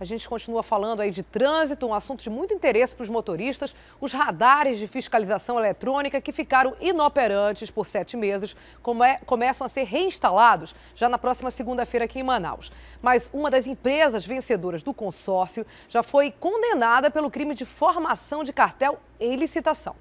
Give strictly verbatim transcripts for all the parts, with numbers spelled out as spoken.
A gente continua falando aí de trânsito, um assunto de muito interesse para os motoristas. Os radares de fiscalização eletrônica que ficaram inoperantes por sete meses como é, começam a ser reinstalados já na próxima segunda-feira aqui em Manaus. Mas uma das empresas vencedoras do consórcio já foi condenada pelo crime de formação de cartel em licitação.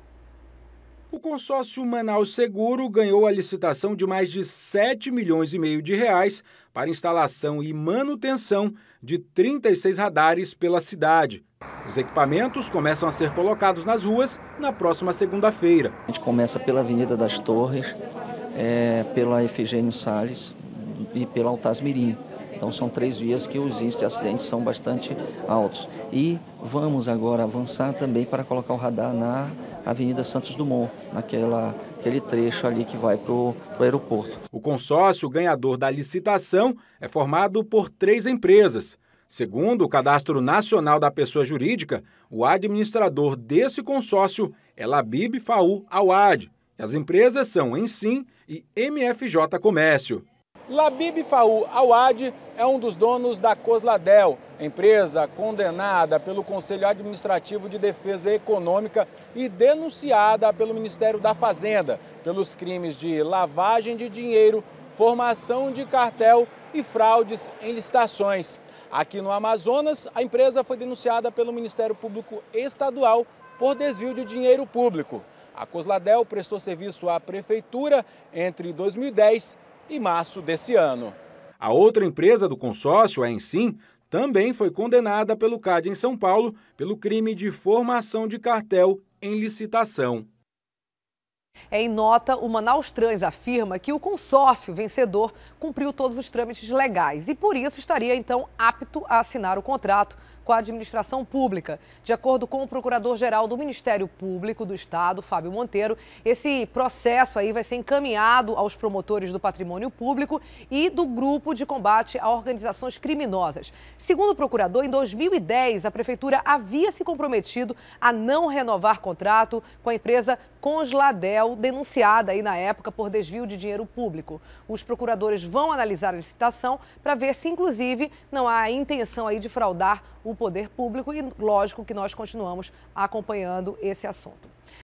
O consórcio Manaus Seguro ganhou a licitação de mais de sete milhões e meio de reais para instalação e manutenção de trinta e seis radares pela cidade. Os equipamentos começam a ser colocados nas ruas na próxima segunda-feira. A gente começa pela Avenida das Torres, é, pela Efigênio Salles e pela Altas Mirim. Então são três vias que os índices de acidentes são bastante altos. E vamos agora avançar também para colocar o radar na Avenida Santos Dumont, naquela, aquele trecho ali que vai para o aeroporto. O consórcio ganhador da licitação é formado por três empresas. Segundo o Cadastro Nacional da Pessoa Jurídica, o administrador desse consórcio é Labib Faú Awad. As empresas são Ensim e M F J Comércio. Labib Faú Awad é um dos donos da Consladel, empresa condenada pelo Conselho Administrativo de Defesa Econômica e denunciada pelo Ministério da Fazenda pelos crimes de lavagem de dinheiro, formação de cartel e fraudes em licitações. Aqui no Amazonas, a empresa foi denunciada pelo Ministério Público Estadual por desvio de dinheiro público. A Consladel prestou serviço à Prefeitura entre dois mil e dez e em março desse ano. A outra empresa do consórcio, a Ensim, também foi condenada pelo C A D em São Paulo pelo crime de formação de cartel em licitação. Em nota, o Manaustrans afirma que o consórcio vencedor cumpriu todos os trâmites legais e, por isso, estaria, então, apto a assinar o contrato com a administração pública. De acordo com o procurador-geral do Ministério Público do Estado, Fábio Monteiro, esse processo aí vai ser encaminhado aos promotores do patrimônio público e do grupo de combate a organizações criminosas. Segundo o procurador, em dois mil e dez, a prefeitura havia se comprometido a não renovar contrato com a empresa Consladel, denunciada aí na época por desvio de dinheiro público. Os procuradores vão analisar a licitação para ver se, inclusive, não há a intenção aí de fraudar o poder público e, lógico, que nós continuamos acompanhando esse assunto.